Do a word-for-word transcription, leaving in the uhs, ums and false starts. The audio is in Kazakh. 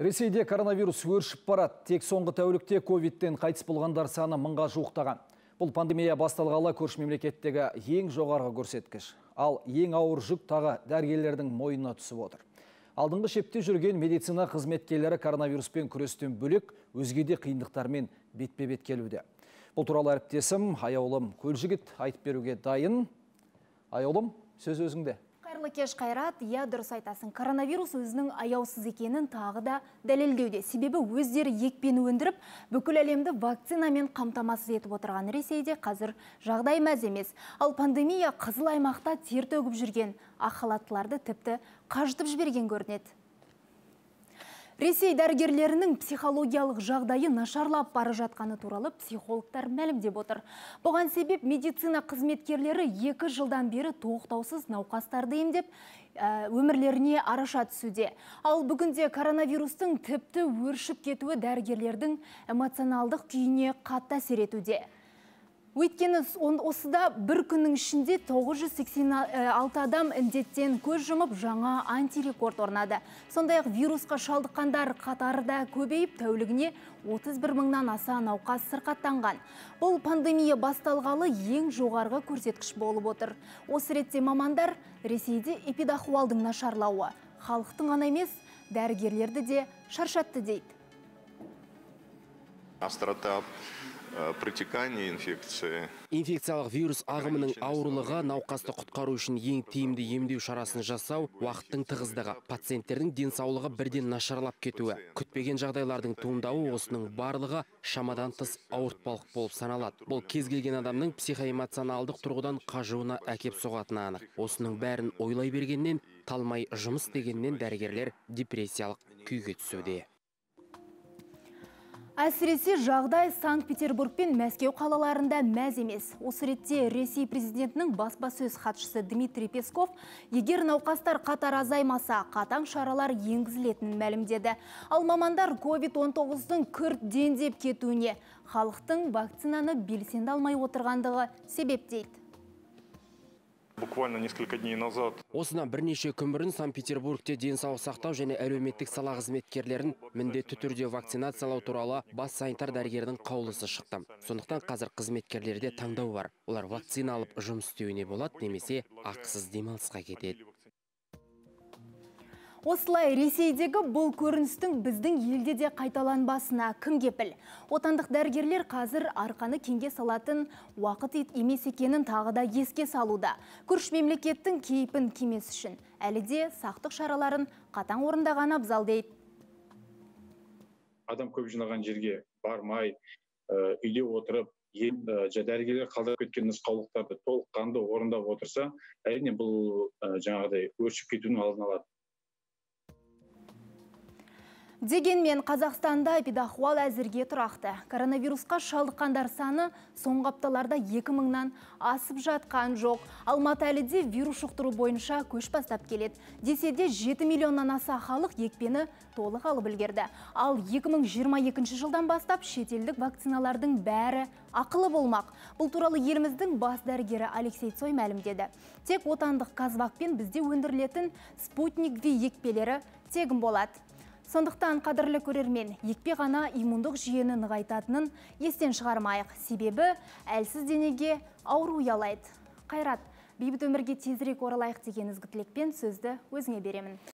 Ресейде коронавирус өршіп барады. Тек соңғы тәулікте ковидтен қайтыс болғандар саны мыңға жуықтаған. Бұл пандемия басталғалы көрші мемлекеттегі ең жоғарғы көрсеткіш. Ал ең ауыр жүк тағы дәрігерлердің мойнына түсіп отыр. Алдыңғы шепте жүрген медицина қызметкерлері коронавируспен күрестен бөлек өзгеде қиындықтармен бетпе-бет келуде. Бұл туралы әріптесім Аяулым Көлжігіт айтып беруге дайын. Аяулым, сөз өзіңде. Кеш қайрат, я дұрыс айтасын. Коронавирус өзінің аяусыз екенін тағы да дәлелдеуде. Себебі өздері екпені өндіріп, бүкіл әлемді вакцинамен қамтамасыз етіп отырған Ресейде қазір жағдай мәз емес. Ал пандемия қызыл аймақта тер төгіп жүрген ақылаттыларды тіпті қажытып жіберген көрінеді. Ресей дәрігерлерінің психологиялық жағдайы нашарлап бары жатқаны туралы психологтар мәлімдеп отыр. Бұған себеп медицина қызметкерлері екі жылдан бері тоқтаусыз науқастарды емдеп, өмірлеріне араша түсуде. Ал бүгінде коронавирустың тіпті өршіп кетуі дәрігерлердің эмоционалдық күйіне қатты әсер етуде. Өйткені осыда бір күннің ішінде тоғыз жүз сексен алты адам індеттен көз жұмып жаңа антирекорд орнады. Сондай-ақ вирусқа шалдыққандар қатарда көбейіп тәулігіне отыз бір мыңнан аса науқас сырқаттанған. Бұл пандемия басталғалы ең жоғарғы көрсеткіш болып отыр. Осы ретте мамандар Ресейде эпидахуалдың нашарлауы халықтың ғана емес, дәрігерлерді де шаршатты дейді. Астратап. Протекание инфекции. Инфекциялық вирус ағымының ауырлығы науқасты құтқару үшін ең тиімді емдеу шарасын жасау уақыттың тығыздығы, пациенттердің денсаулығы бірден нашарлап кетуі, күтпеген жағдайлардың туындауы, осының барлығы шамадан тыс ауыртпалық болып саналады. Бұл кез келген адамның психоэмоционалдық тұрғыдан қажуына әкеп соғатыны анық. Осының бәрін ойлай бергеннен, талмай жұмыс дегеннен дәрігерлер депрессиялық күйге түсуде. Әсіресе жағдай Санкт-Петербург пен Мәскеу қалаларында мәз емес. Осы ретте Ресей президентінің баспасөз хатшысы Дмитрий Песков егер науқастар қатар азаймаса, қатаң шаралар енгізілетінін мәлімдеді. Ал мамандар ковид он тоғыздың күрт дендеп кетуіне халықтың вакцинаны белсенді алмай отырғандығы себеп дейді. Буквально несколько дней назад. Осыдан бірнеше күн бұрын Санкт-Петербургте денсаулық сақтау және әлеуметтік сала қызметкерлерін міндетті түрде вакцинациялау туралы бас санитар дәрігердің қаулысы шықты. Сондықтан қазір қызметкерлерде таңдау бар. Олар вакцина алып жұмыс істеуіне болады, немесе ақысыз демалысқа кетеді. Осылай Ресейдегі бұл көріністің біздің елде де қайталанбасына кім кепіл? Отандық дәрігерлер қазір арқаны кеңге салатын уақыт емес екенін тағы да еске салуда. Көрші мемлекеттің кейпін кемес үшін әлі де сақтық шараларын қатаң орындаған абзал дейді. Адам көп жинаған жерге бармай, үйде отырып, дәрігерлер қалдырып кеткен нұсқаулықтарды толыққанды орындап отырса, әрине бұл жаңағыдай өршіп кетудің алдын алады. Дегенмен Қазақстанда эпидахуал әзірге тұрақты. Коронавирусқа шалдыққандар саны соңғы апталарда екі мыңнан асып жатқан жоқ. Алматы әлі де вирус жұқтыру бойынша көш бастап келеді. Десе де жеті миллионнан аса халық екпені толық алып үлгерді. Ал екі мың жиырма екінші жылдан бастап шетелдік вакциналардың бәрі ақылы болмақ. Бұл туралы еліміздің бас дәрігері Алексей Цой мәлімдеді. Тек отандық Қазвакпен бізде өндірілетін Спутник ви екпелері тегін болады. Сондықтан қадірлі көрермен, екпе ғана иммундық жүйені нығайтатынын естен шығармайық. Себебі әлсіз денеге ауру ұялайды. Қайрат, бейбіт өмірге тезірек оралайық деген ізгі тілекпен сөзді өзіңе беремін.